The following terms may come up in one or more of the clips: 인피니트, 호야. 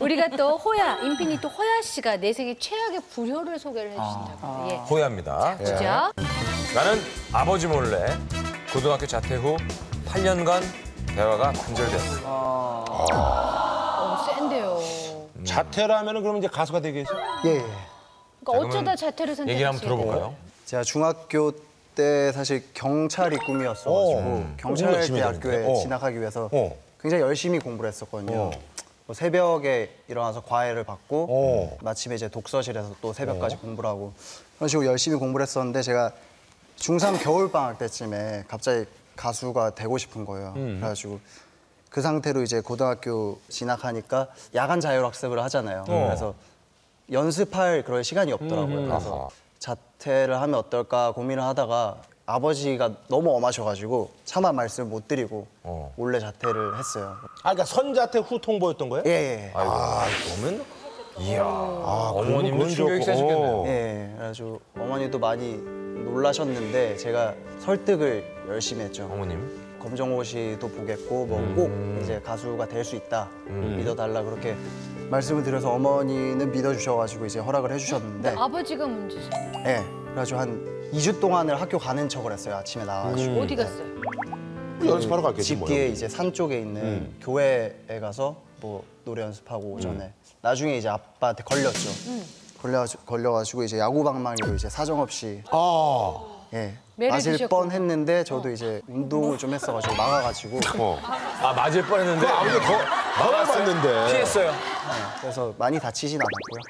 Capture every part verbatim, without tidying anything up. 우리가 또 호야, 인피니트 호야 씨가 내 생애 최악의 불효를 소개를 해주신다고. 아. 예. 호야입니다. 예. 그죠? 나는 아버지 몰래 고등학교 자퇴 후 팔 년간 대화가 단절되었습니다. 아. 아. 어, 센데요. 음. 자퇴라면은 그럼 이제 가수가 되겠죠? 예. 그러니까 어쩌다 자퇴를 선택했어요? 얘기 한번 들어볼까요? 제가 중학교 때 사실 경찰이 꿈이었어가지고 경찰대학교에 어. 진학하기 위해서 어. 굉장히 열심히 공부를 했었거든요. 어. 뭐 새벽에 일어나서 과외를 받고 어. 마침에 이제 독서실에서 또 새벽까지 어. 공부를 하고 그런 식으로 열심히 공부를 했었는데 제가 중삼 겨울방학 때쯤에 갑자기 가수가 되고 싶은 거예요. 음. 그래가지고 그 상태로 이제 고등학교 진학하니까 야간 자율학습을 하잖아요. 어. 그래서 연습할 그럴 시간이 없더라고요. 음. 그래서 아하. 자퇴를 하면 어떨까 고민을 하다가 아버지가 너무 엄하셔가지고 차마 말씀을 못 드리고 어. 몰래 자퇴를 했어요. 아, 그러니까 선자퇴 후 통보였던 거예요? 예. 예. 아이고. 아, 그러면? 이야. 아, 어머님도 충격이 세셨겠네요. 예. 그래서 어머니도 많이 놀라셨는데 제가 설득을 열심히 했죠. 어머님? 검정고시도 보겠고 뭐 꼭 음. 이제 가수가 될 수 있다. 음. 믿어달라 그렇게 말씀을 드려서 어머니는 믿어주셔가지고 이제 허락을 해주셨는데 네, 아버지가 문제잖아요. 예. 네, 그래가지고 한 이 주 동안을 학교 가는 척을 했어요. 아침에 나와가지고. 음. 어디 갔어요? 그 연습하러 갔겠지. 집 뒤에 이제 산 쪽에 있는 음. 교회에 가서 뭐 노래 연습하고 오전에 음. 나중에 이제 아빠한테 걸렸죠. 음. 걸려 걸려가지고 이제 야구방망이로 이제 사정없이. 아. 예. 맞을 뻔했는데 저도 어. 이제 운동을 좀 했어가지고 막아가지고. 어. 아 맞을 뻔했는데 아무도 더 막아봤는데 피했어요. 네, 그래서 많이 다치진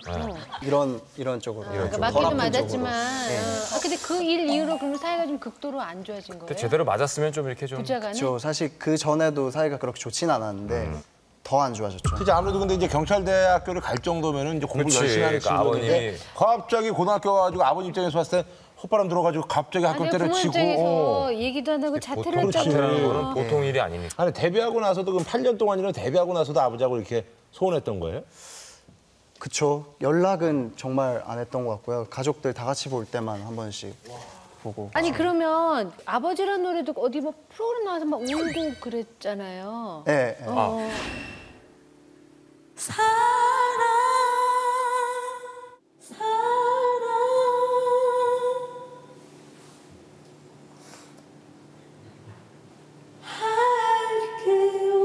않았고요. 어. 이런 이런 쪽으로. 아, 그러니까 맞기는 맞았지만. 네. 아 근데 그 일 이후로 그럼 사이가 좀 극도로 안 좋아진 거예요? 제대로 맞았으면 좀 이렇게 좀. 부자간에? 저 사실 그 전에도 사이가 그렇게 좋진 않았는데. 음. 더 안 좋아졌죠. 그치, 아무래도 근데 이제 경찰대학교를 갈 정도면은 이제 공부를 열심히 하는 친구인데 갑자기 고등학교 와가지고 아버님 입장에서 봤을 때 헛바람 들어가지고 갑자기 학교 때려치고. 어. 얘기도 안 하고 자퇴를 했잖아요. 보통 일이 아니니까. 아니, 데뷔하고 나서도 그럼 팔 년 동안이나 데뷔하고 나서도 아버지하고 이렇게 소원했던 거예요? 그쵸. 연락은 정말 안 했던 것 같고요. 가족들 다 같이 볼 때만 한 번씩. 와. 보고. 아니 그러면 아버지란 노래도 어디 뭐 프로그램 나와서 막 울고 그랬잖아요. 네. 네. 어. 아. 사랑, 사랑, 할게요.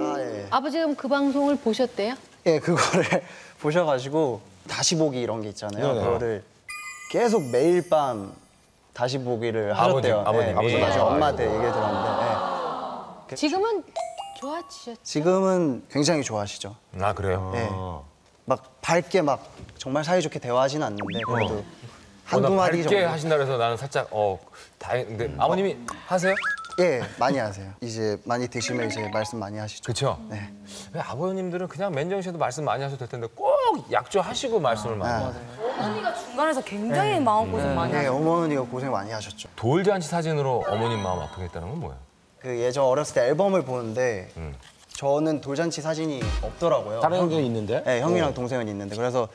아, 예. 아버지 그럼 그 방송을 보셨대요? 예, 그거를 보셔가지고 다시 보기 이런 게 있잖아요. 네. 그거를 계속 매일 밤 다시 보기를 하셨대요. 아버님, 네, 아버님. 나중에 엄마한테 얘기를 들었는데. 네. 지금은 좋아지셨죠? 지금은 굉장히 좋아하시죠. 아, 그래요? 네. 막 밝게 막 정말 사이좋게 대화하진 않는데 그래도 어. 한두 어, 마디 정도. 밝게 하신다 그래서 나는 살짝 어, 다행. 근데 아버님이 어. 하세요? 예, 많이 하세요. 이제 많이 드시면 이제 말씀 많이 하시죠. 그렇죠? 네. 왜 아버님들은 그냥 맨정신에도 말씀 많이 하셔도 될 텐데 꼭 약조하시고 말씀을 많이 하세요. 아, 어머니가 중간에서 굉장히 네. 마음고생 네. 많이 하셨죠. 네, 어머니가 고생 많이 하셨죠. 돌잔치 사진으로 어머님 마음 아프게 했다는 건 뭐예요? 그 예전 어렸을 때 앨범을 보는데 음. 저는 돌잔치 사진이 없더라고요. 다른 형이 있는데? 네, 형이랑 오. 동생은 있는데. 그래서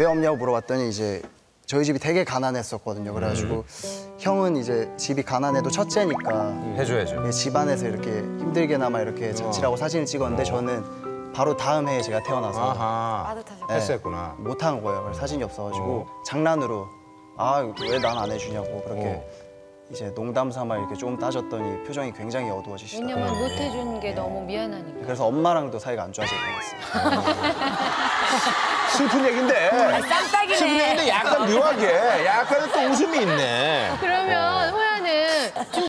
왜 없냐고 물어봤더니 이제 저희 집이 되게 가난했었거든요. 그래가지고 음. 형은 이제 집이 가난해도 첫째니까 해줘야죠. 예, 집안에서 이렇게 힘들게나마 이렇게 잔치라고 어. 사진을 찍었는데 어. 저는 바로 다음 해에 제가 태어나서 빠듯하셨구나. 네, 했었구나. 못한 거예요. 그래서 사진이 없어가지고 어. 장난으로 아, 왜 난 안 해주냐고 그렇게 어. 이제 농담 삼아 이렇게 조금 따졌더니 표정이 굉장히 어두워지시더라고요. 왜냐면 못 해준 게 네. 너무 미안하니까. 그래서 엄마랑도 사이가 안 좋아질 것 같습니다. 슬픈 얘기인데. 쌈딱이네. 슬픈 얘기인데 약간 묘하게. 약간은 또 웃음이 있네. 그러면 어. 호야는 좀